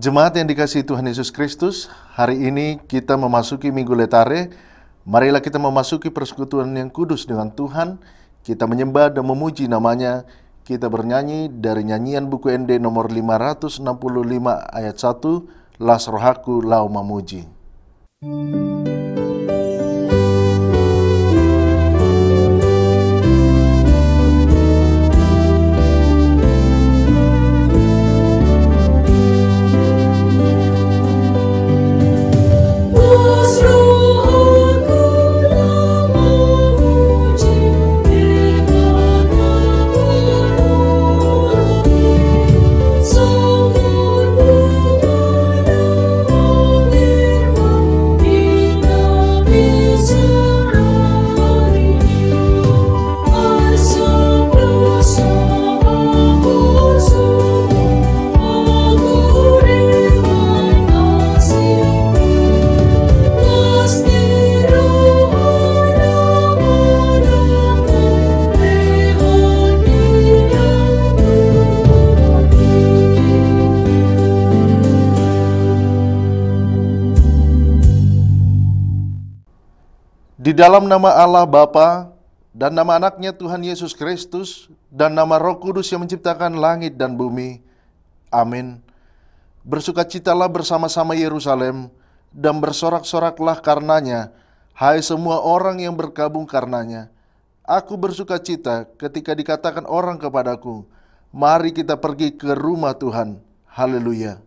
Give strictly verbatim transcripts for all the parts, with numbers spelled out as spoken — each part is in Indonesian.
Jemaat yang dikasihi Tuhan Yesus Kristus, hari ini kita memasuki Minggu Letare. Marilah kita memasuki persekutuan yang kudus dengan Tuhan. Kita menyembah dan memuji namanya. Kita bernyanyi dari nyanyian Buku Ende nomor lima ratus enam puluh lima ayat satu, Las Rohaku Lau Mamuji. Di dalam nama Allah Bapa dan nama anaknya Tuhan Yesus Kristus dan nama Roh Kudus yang menciptakan langit dan bumi. Amin. Bersukacitalah bersama-sama Yerusalem dan bersorak-soraklah karenanya, hai semua orang yang berkabung karenanya. Aku bersukacita ketika dikatakan orang kepadaku, mari kita pergi ke rumah Tuhan. Haleluya.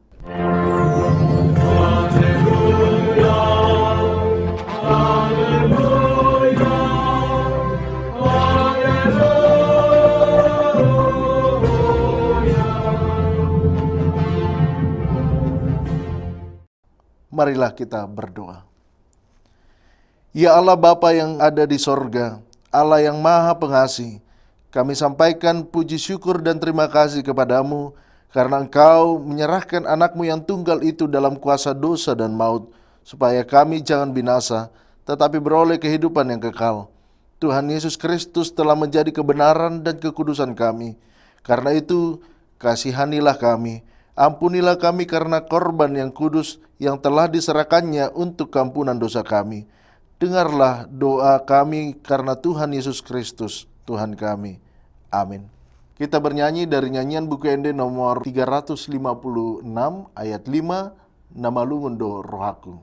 Marilah kita berdoa. Ya Allah Bapa yang ada di sorga, Allah yang maha pengasih, kami sampaikan puji syukur dan terima kasih kepadamu, karena Engkau menyerahkan anakmu yang tunggal itu dalam kuasa dosa dan maut, supaya kami jangan binasa, tetapi beroleh kehidupan yang kekal. Tuhan Yesus Kristus telah menjadi kebenaran dan kekudusan kami. Karena itu, kasihanilah kami, ampunilah kami karena korban yang kudus yang telah diserahkannya untuk ampunan dosa kami. Dengarlah doa kami karena Tuhan Yesus Kristus, Tuhan kami. Amin. Kita bernyanyi dari nyanyian Buku Ende nomor tiga ratus lima puluh enam ayat lima, Nama Lungundo Rohaku.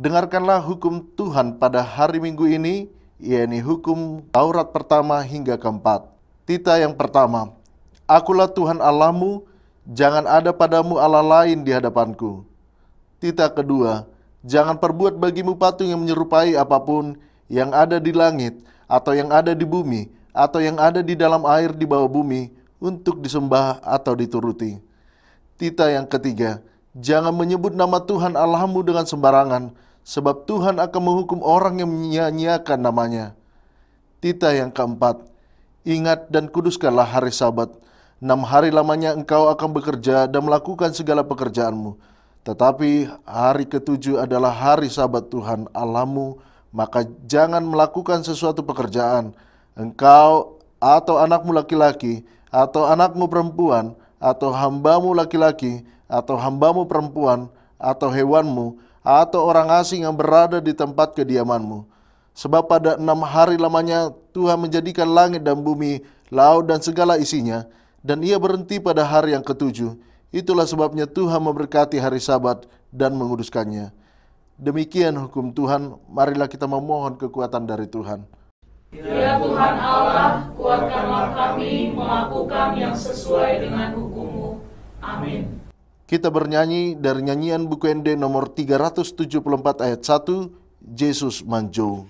Dengarkanlah hukum Tuhan pada hari Minggu ini, yaitu hukum Taurat pertama hingga keempat. Tita yang pertama, Akulah Tuhan Allahmu, jangan ada padamu Allah lain di hadapanku. Tita kedua, jangan perbuat bagimu patung yang menyerupai apapun yang ada di langit, atau yang ada di bumi, atau yang ada di dalam air di bawah bumi, untuk disembah atau dituruti. Tita yang ketiga, jangan menyebut nama Tuhan Allahmu dengan sembarangan, sebab Tuhan akan menghukum orang yang menyia-nyiakan namanya. Tita yang keempat, ingat dan kuduskanlah hari Sabat. Enam hari lamanya engkau akan bekerja dan melakukan segala pekerjaanmu. Tetapi hari ketujuh adalah hari Sabat Tuhan Allahmu, maka jangan melakukan sesuatu pekerjaan. Engkau atau anakmu laki-laki, atau anakmu perempuan, atau hambamu laki-laki, atau hambamu perempuan, atau hewanmu, atau orang asing yang berada di tempat kediaman-Mu. Sebab pada enam hari lamanya Tuhan menjadikan langit dan bumi, laut dan segala isinya, dan Ia berhenti pada hari yang ketujuh. Itulah sebabnya Tuhan memberkati hari Sabat dan menguduskannya. Demikian hukum Tuhan, marilah kita memohon kekuatan dari Tuhan. Ya Tuhan Allah, kuatkanlah kami melakukan yang sesuai dengan hukum-Mu. Amin. Kita bernyanyi dari nyanyian Buku Ende nomor tiga ratus tujuh puluh empat ayat satu, Yesus Manjou.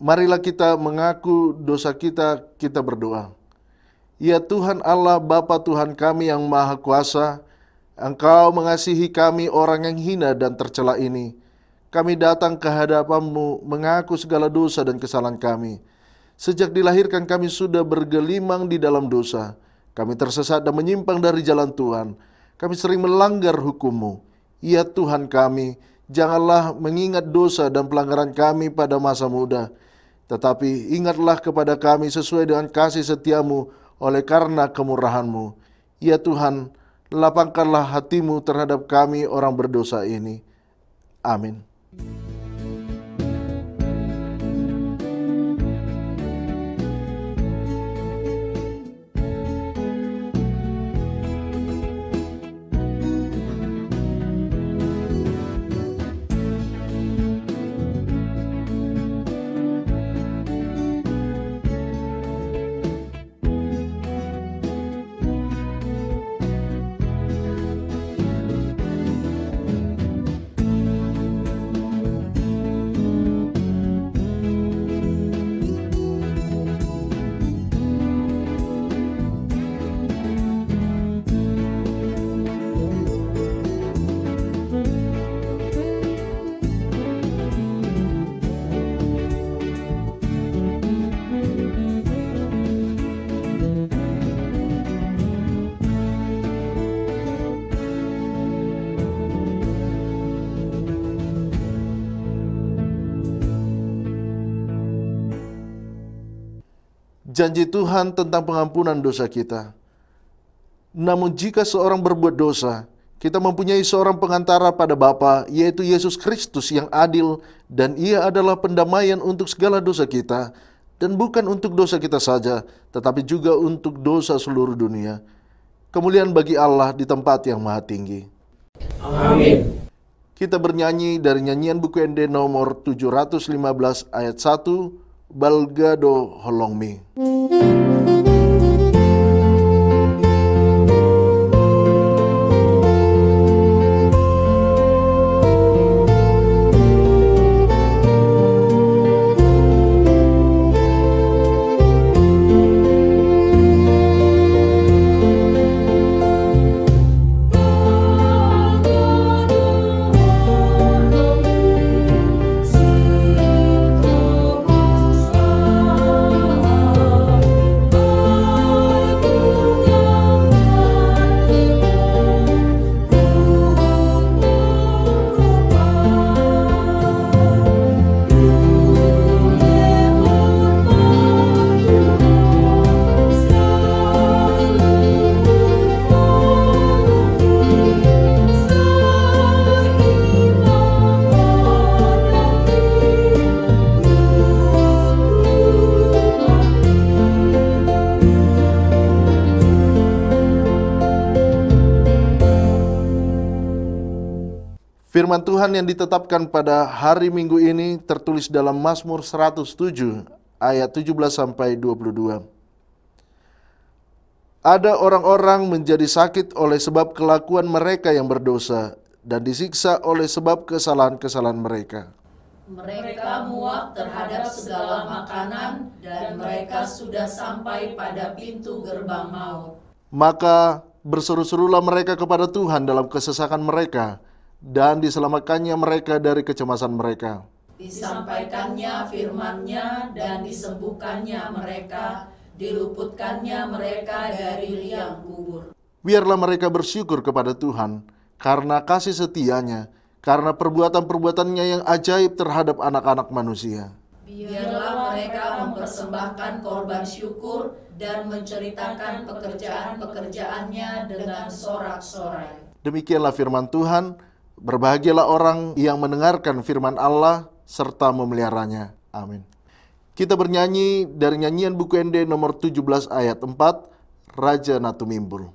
Marilah kita mengaku dosa kita, kita berdoa. Ya Tuhan Allah, Bapa Tuhan kami yang Maha Kuasa, Engkau mengasihi kami orang yang hina dan tercela ini. Kami datang ke hadapan-Mu mengaku segala dosa dan kesalahan kami. Sejak dilahirkan kami sudah bergelimang di dalam dosa. Kami tersesat dan menyimpang dari jalan Tuhan. Kami sering melanggar hukum-Mu. Ya Tuhan kami, janganlah mengingat dosa dan pelanggaran kami pada masa muda. Tetapi ingatlah kepada kami sesuai dengan kasih setia-Mu oleh karena kemurahan-Mu. Ya Tuhan, lapangkanlah hati-Mu terhadap kami orang berdosa ini. Amin. Janji Tuhan tentang pengampunan dosa kita. Namun jika seorang berbuat dosa, kita mempunyai seorang pengantara pada Bapa, yaitu Yesus Kristus yang adil, dan Ia adalah pendamaian untuk segala dosa kita, dan bukan untuk dosa kita saja, tetapi juga untuk dosa seluruh dunia. Kemuliaan bagi Allah di tempat yang maha tinggi. Amin. Kita bernyanyi dari nyanyian Buku Ende nomor tujuh ratus lima belas ayat satu, Balgado Holongmi. Firman Tuhan yang ditetapkan pada hari Minggu ini tertulis dalam Mazmur seratus tujuh ayat tujuh belas sampai dua puluh dua. Ada orang-orang menjadi sakit oleh sebab kelakuan mereka yang berdosa dan disiksa oleh sebab kesalahan-kesalahan mereka. Mereka muak terhadap segala makanan dan mereka sudah sampai pada pintu gerbang maut. Maka berseru-serulah mereka kepada Tuhan dalam kesesakan mereka, dan diselamatkannya mereka dari kecemasan mereka. Disampaikannya firman-Nya dan disembuhkannya mereka, diluputkannya mereka dari liang kubur. Biarlah mereka bersyukur kepada Tuhan karena kasih setia-Nya, karena perbuatan-perbuatannya yang ajaib terhadap anak-anak manusia. Biarlah mereka mempersembahkan korban syukur dan menceritakan pekerjaan-pekerjaan-Nya dengan sorak-sorai. Demikianlah firman Tuhan. Berbahagialah orang yang mendengarkan firman Allah serta memeliharanya. Amin. Kita bernyanyi dari nyanyian Buku Ende nomor tujuh belas ayat empat, Raja Natumimbul.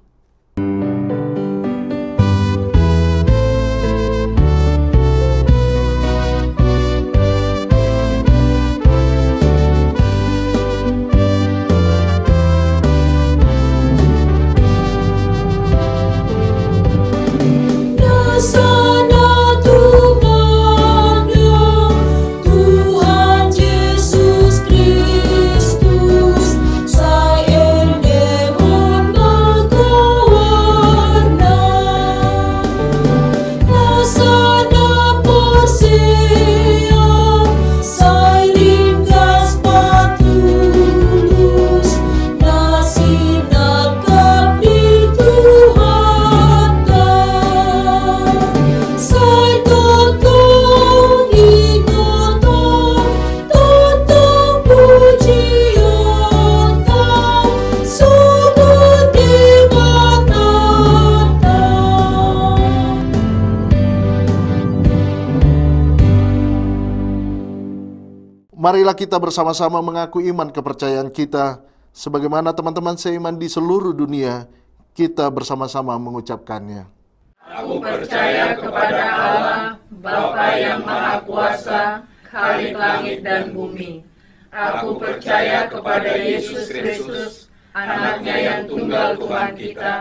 Marilah kita bersama-sama mengaku iman kepercayaan kita, sebagaimana teman-teman seiman di seluruh dunia, kita bersama-sama mengucapkannya. Aku percaya kepada Allah, Bapa yang Maha Kuasa, Khalik langit dan bumi. Aku percaya kepada Yesus Kristus, Anak-Nya yang tunggal Tuhan kita,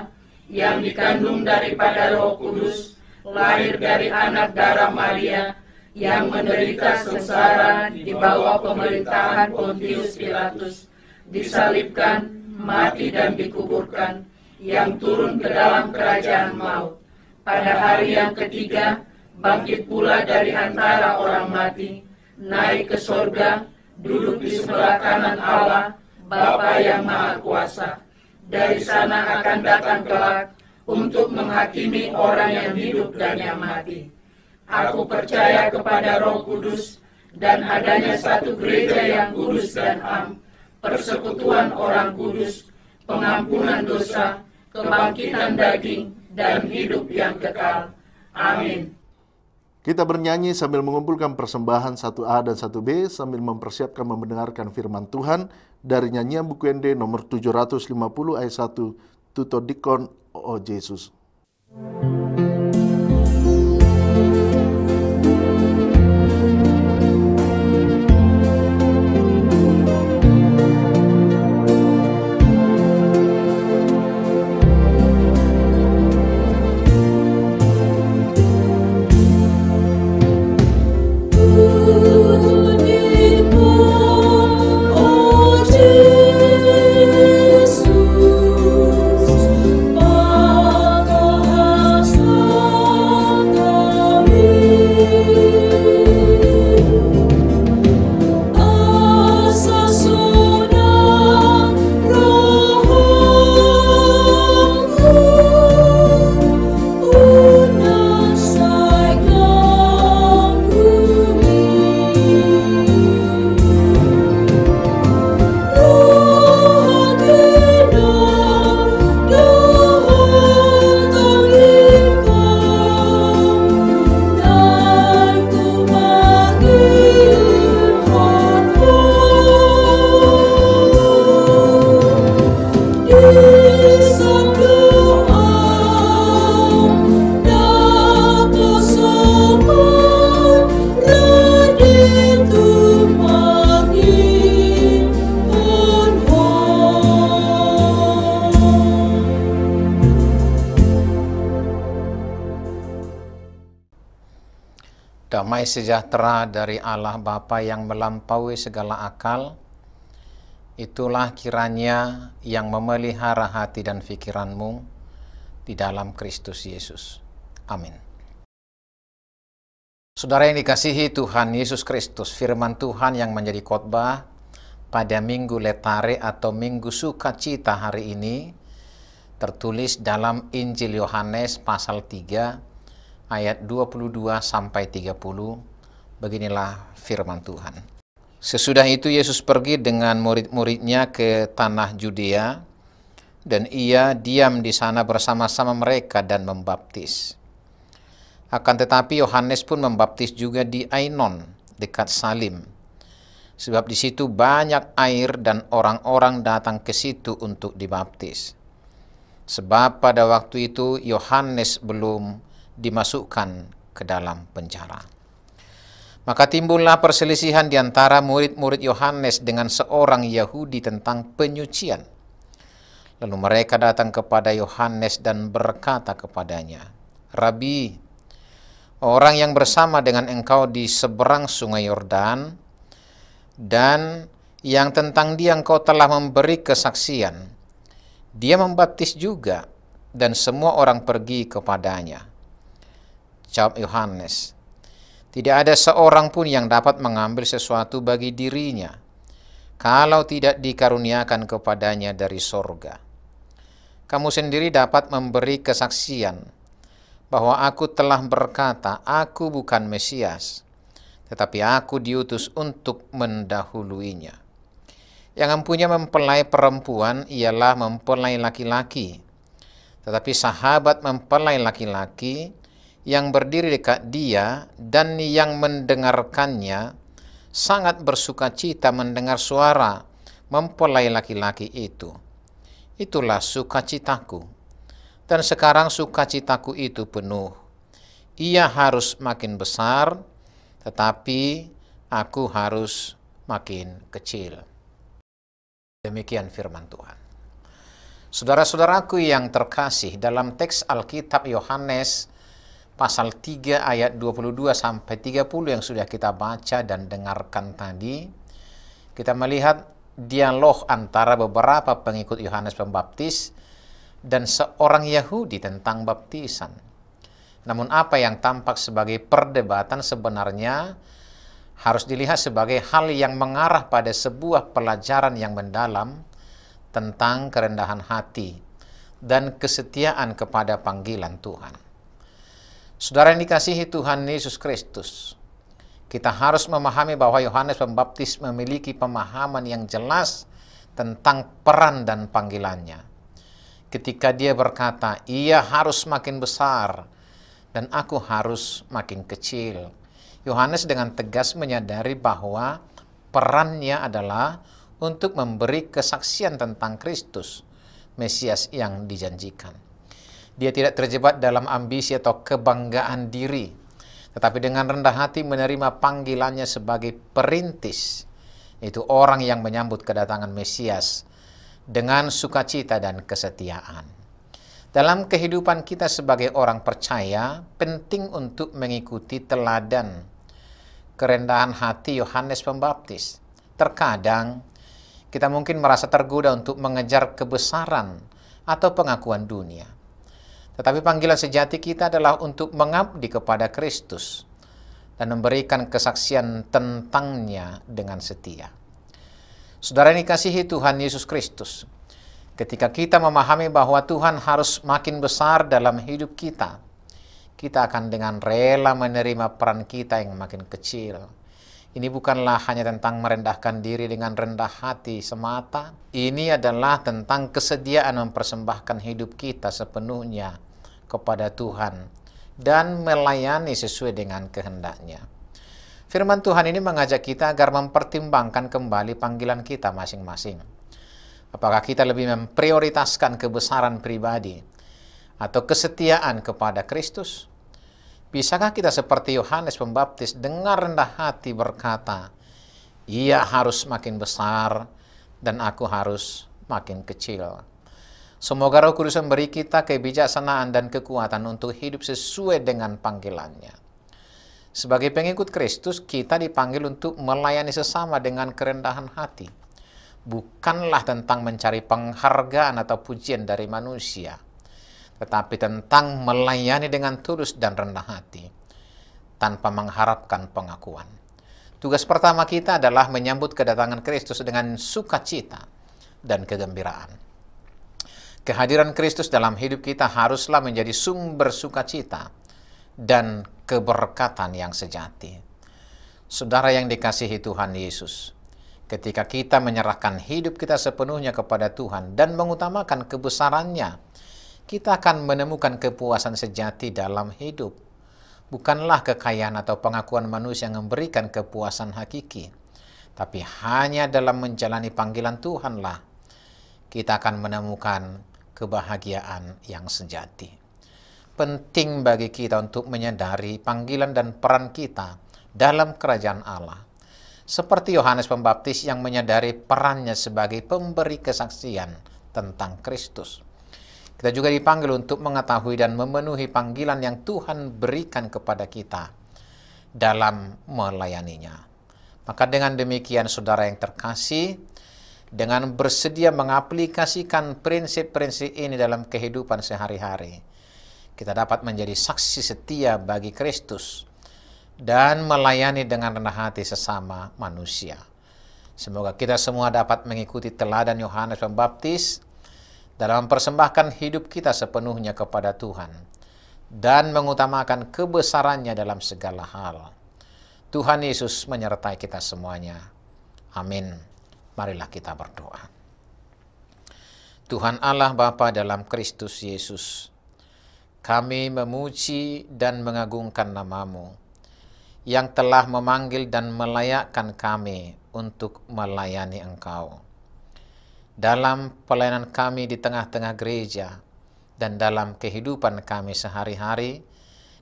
yang dikandung daripada Roh Kudus, lahir dari anak darah Maria, yang menderita sengsara di bawah pemerintahan Pontius Pilatus, disalibkan, mati dan dikuburkan, yang turun ke dalam kerajaan maut. Pada hari yang ketiga, bangkit pula dari antara orang mati, naik ke surga, duduk di sebelah kanan Allah, Bapa yang Maha Kuasa. Dari sana akan datang kelak untuk menghakimi orang yang hidup dan yang mati. Aku percaya kepada Roh Kudus dan adanya satu gereja yang kudus dan am, persekutuan orang kudus, pengampunan dosa, kebangkitan daging, dan hidup yang kekal. Amin. Kita bernyanyi sambil mengumpulkan persembahan satu A dan satu B, sambil mempersiapkan mendengarkan firman Tuhan dari nyanyian Buku Ende nomor tujuh ratus lima puluh ayat satu, Tuto Dikon O Yesus. Damai sejahtera dari Allah Bapa yang melampaui segala akal, itulah kiranya yang memelihara hati dan pikiranmu di dalam Kristus Yesus. Amin. Saudara yang dikasihi Tuhan Yesus Kristus, firman Tuhan yang menjadi khotbah pada Minggu Letare atau Minggu Sukacita hari ini tertulis dalam Injil Yohanes pasal tiga ayat dua puluh dua sampai tiga puluh. Beginilah firman Tuhan. Sesudah itu Yesus pergi dengan murid-muridnya ke tanah Judea, dan ia diam di sana bersama-sama mereka dan membaptis. Akan tetapi Yohanes pun membaptis juga di Ainon dekat Salim, sebab di situ banyak air dan orang-orang datang ke situ untuk dibaptis. Sebab pada waktu itu Yohanes belum dimasukkan ke dalam penjara. Maka timbullah perselisihan di antara murid-murid Yohanes dengan seorang Yahudi tentang penyucian. Lalu mereka datang kepada Yohanes dan berkata kepadanya, "Rabi, orang yang bersama dengan engkau di seberang Sungai Yordan, dan yang tentang dia engkau telah memberi kesaksian, dia membaptis juga, dan semua orang pergi kepadanya." Jawab Yohanes, "Tidak ada seorang pun yang dapat mengambil sesuatu bagi dirinya, kalau tidak dikaruniakan kepadanya dari sorga. Kamu sendiri dapat memberi kesaksian, bahwa aku telah berkata, aku bukan Mesias, tetapi aku diutus untuk mendahuluinya. Yang mempunyai mempelai perempuan ialah mempelai laki-laki, tetapi sahabat mempelai laki-laki yang berdiri dekat dia dan yang mendengarkannya sangat bersukacita mendengar suara mempelai laki-laki itu. Itulah sukacitaku, dan sekarang sukacitaku itu penuh. Ia harus makin besar, tetapi aku harus makin kecil." Demikian firman Tuhan. Saudara-saudaraku yang terkasih, dalam teks Alkitab Yohanes pasal tiga ayat dua puluh dua sampai tiga puluh yang sudah kita baca dan dengarkan tadi, kita melihat dialog antara beberapa pengikut Yohanes Pembaptis dan seorang Yahudi tentang baptisan. Namun apa yang tampak sebagai perdebatan sebenarnya harus dilihat sebagai hal yang mengarah pada sebuah pelajaran yang mendalam tentang kerendahan hati dan kesetiaan kepada panggilan Tuhan. Saudara yang dikasihi Tuhan Yesus Kristus, kita harus memahami bahwa Yohanes Pembaptis memiliki pemahaman yang jelas tentang peran dan panggilannya. Ketika dia berkata, "Ia harus makin besar dan aku harus makin kecil," Yohanes dengan tegas menyadari bahwa perannya adalah untuk memberi kesaksian tentang Kristus, Mesias yang dijanjikan. Dia tidak terjebak dalam ambisi atau kebanggaan diri, tetapi dengan rendah hati menerima panggilannya sebagai perintis, yaitu orang yang menyambut kedatangan Mesias dengan sukacita dan kesetiaan. Dalam kehidupan kita sebagai orang percaya, penting untuk mengikuti teladan kerendahan hati Yohanes Pembaptis. Terkadang kita mungkin merasa tergoda untuk mengejar kebesaran atau pengakuan dunia. Tetapi panggilan sejati kita adalah untuk mengabdi kepada Kristus dan memberikan kesaksian tentangnya dengan setia. Saudara yang dikasihi Tuhan Yesus Kristus, ketika kita memahami bahwa Tuhan harus makin besar dalam hidup kita, kita akan dengan rela menerima peran kita yang makin kecil. Ini bukanlah hanya tentang merendahkan diri dengan rendah hati semata. Ini adalah tentang kesediaan mempersembahkan hidup kita sepenuhnya kepada Tuhan dan melayani sesuai dengan kehendaknya. Firman Tuhan ini mengajak kita agar mempertimbangkan kembali panggilan kita masing-masing. Apakah kita lebih memprioritaskan kebesaran pribadi atau kesetiaan kepada Kristus? Bisakah kita seperti Yohanes Pembaptis dengan rendah hati berkata, "Ia harus makin besar dan aku harus makin kecil"? Semoga Roh Kudus memberi kita kebijaksanaan dan kekuatan untuk hidup sesuai dengan panggilannya. Sebagai pengikut Kristus, kita dipanggil untuk melayani sesama dengan kerendahan hati. Bukanlah tentang mencari penghargaan atau pujian dari manusia, tetapi tentang melayani dengan tulus dan rendah hati, tanpa mengharapkan pengakuan. Tugas pertama kita adalah menyambut kedatangan Kristus dengan sukacita dan kegembiraan. Kehadiran Kristus dalam hidup kita haruslah menjadi sumber sukacita dan keberkatan yang sejati. Saudara yang dikasihi Tuhan Yesus, ketika kita menyerahkan hidup kita sepenuhnya kepada Tuhan dan mengutamakan kebesarannya, kita akan menemukan kepuasan sejati dalam hidup. Bukanlah kekayaan atau pengakuan manusia yang memberikan kepuasan hakiki, tapi hanya dalam menjalani panggilan Tuhanlah kita akan menemukan kebahagiaan yang sejati. Penting bagi kita untuk menyadari panggilan dan peran kita dalam kerajaan Allah. Seperti Yohanes Pembaptis yang menyadari perannya sebagai pemberi kesaksian tentang Kristus. Kita juga dipanggil untuk mengetahui dan memenuhi panggilan yang Tuhan berikan kepada kita dalam melayaninya. Maka dengan demikian saudara yang terkasih, dengan bersedia mengaplikasikan prinsip-prinsip ini dalam kehidupan sehari-hari, kita dapat menjadi saksi setia bagi Kristus dan melayani dengan rendah hati sesama manusia. Semoga kita semua dapat mengikuti teladan Yohanes Pembaptis dalam mempersembahkan hidup kita sepenuhnya kepada Tuhan dan mengutamakan kebesarannya dalam segala hal. Tuhan Yesus menyertai kita semuanya. Amin. Marilah kita berdoa. Tuhan Allah Bapa dalam Kristus Yesus, kami memuji dan mengagungkan namamu, yang telah memanggil dan melayakkan kami untuk melayani Engkau. Dalam pelayanan kami di tengah-tengah gereja, dan dalam kehidupan kami sehari-hari,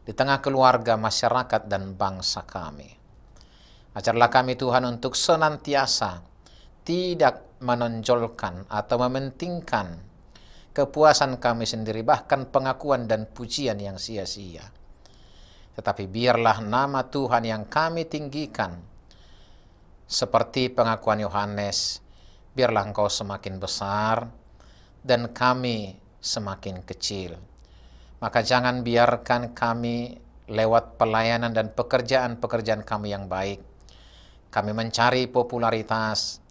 di tengah keluarga, masyarakat, dan bangsa kami. Ajarlah kami Tuhan untuk senantiasa tidak menonjolkan atau mementingkan kepuasan kami sendiri, bahkan pengakuan dan pujian yang sia-sia. Tetapi biarlah nama Tuhan yang kami tinggikan, seperti pengakuan Yohanes, biarlah Engkau semakin besar dan kami semakin kecil. Maka jangan biarkan kami lewat pelayanan dan pekerjaan-pekerjaan kami yang baik, kami mencari popularitas,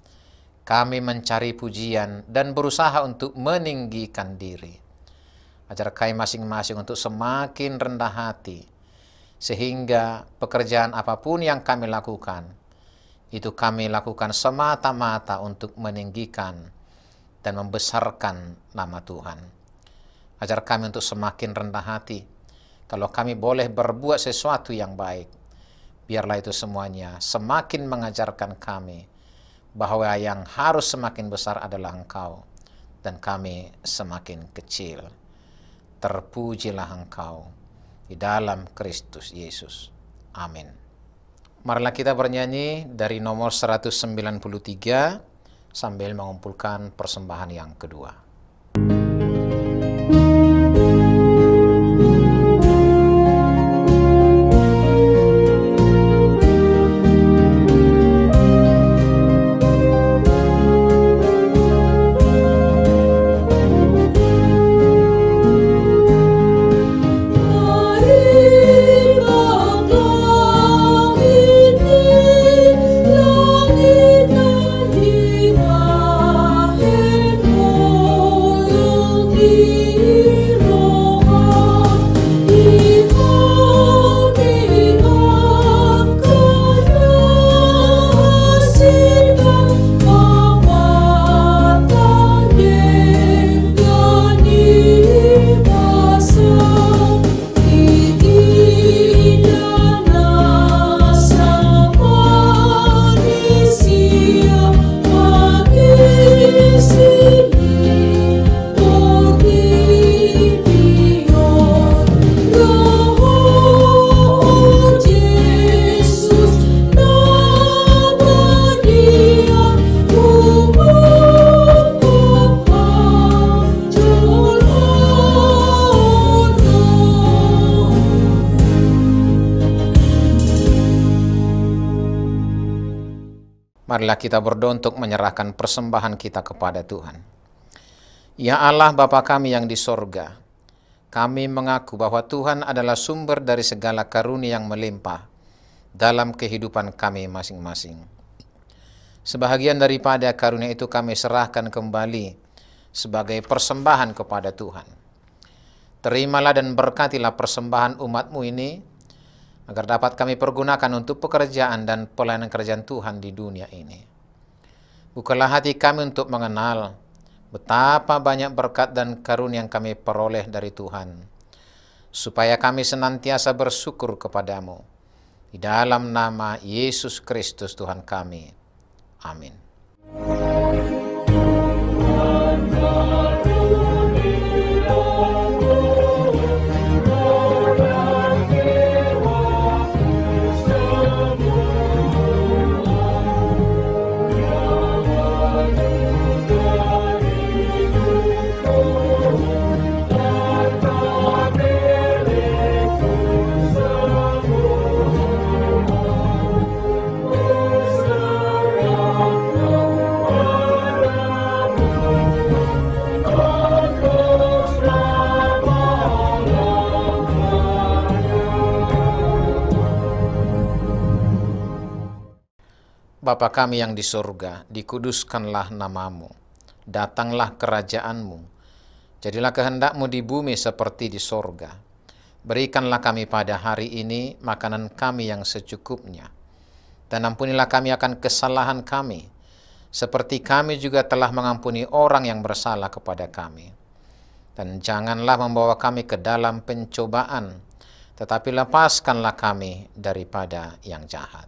kami mencari pujian dan berusaha untuk meninggikan diri. Ajar kami masing-masing untuk semakin rendah hati, sehingga pekerjaan apapun yang kami lakukan, itu kami lakukan semata-mata untuk meninggikan dan membesarkan nama Tuhan. Ajar kami untuk semakin rendah hati. Kalau kami boleh berbuat sesuatu yang baik, biarlah itu semuanya semakin mengajarkan kami bahwa yang harus semakin besar adalah Engkau, dan kami semakin kecil. Terpujilah Engkau di dalam Kristus Yesus. Amin. Marilah kita bernyanyi dari nomor seratus sembilan puluh tiga sambil mengumpulkan persembahan yang kedua. Thank you. Marilah kita berdoa untuk menyerahkan persembahan kita kepada Tuhan. Ya Allah Bapa kami yang di sorga, kami mengaku bahwa Tuhan adalah sumber dari segala karunia yang melimpah dalam kehidupan kami masing-masing. Sebahagian daripada karunia itu kami serahkan kembali sebagai persembahan kepada Tuhan. Terimalah dan berkatilah persembahan umat-Mu ini, agar dapat kami pergunakan untuk pekerjaan dan pelayanan kerjaan Tuhan di dunia ini. Bukalah hati kami untuk mengenal betapa banyak berkat dan karunia yang kami peroleh dari Tuhan, supaya kami senantiasa bersyukur kepada-Mu. Di dalam nama Yesus Kristus Tuhan kami. Amin. Bapa kami yang di surga, dikuduskanlah nama-Mu, datanglah kerajaan-Mu, jadilah kehendak-Mu di bumi seperti di surga. Berikanlah kami pada hari ini makanan kami yang secukupnya, dan ampunilah kami akan kesalahan kami, seperti kami juga telah mengampuni orang yang bersalah kepada kami. Dan janganlah membawa kami ke dalam pencobaan, tetapi lepaskanlah kami daripada yang jahat.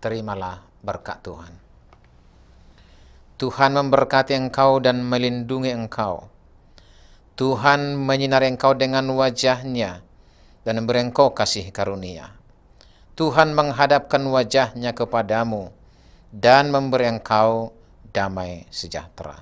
Terimalah berkat Tuhan. Tuhan memberkati engkau dan melindungi engkau. Tuhan menyinari engkau dengan wajah-Nya dan memberi engkau kasih karunia. Tuhan menghadapkan wajah-Nya kepadamu dan memberi engkau damai sejahtera.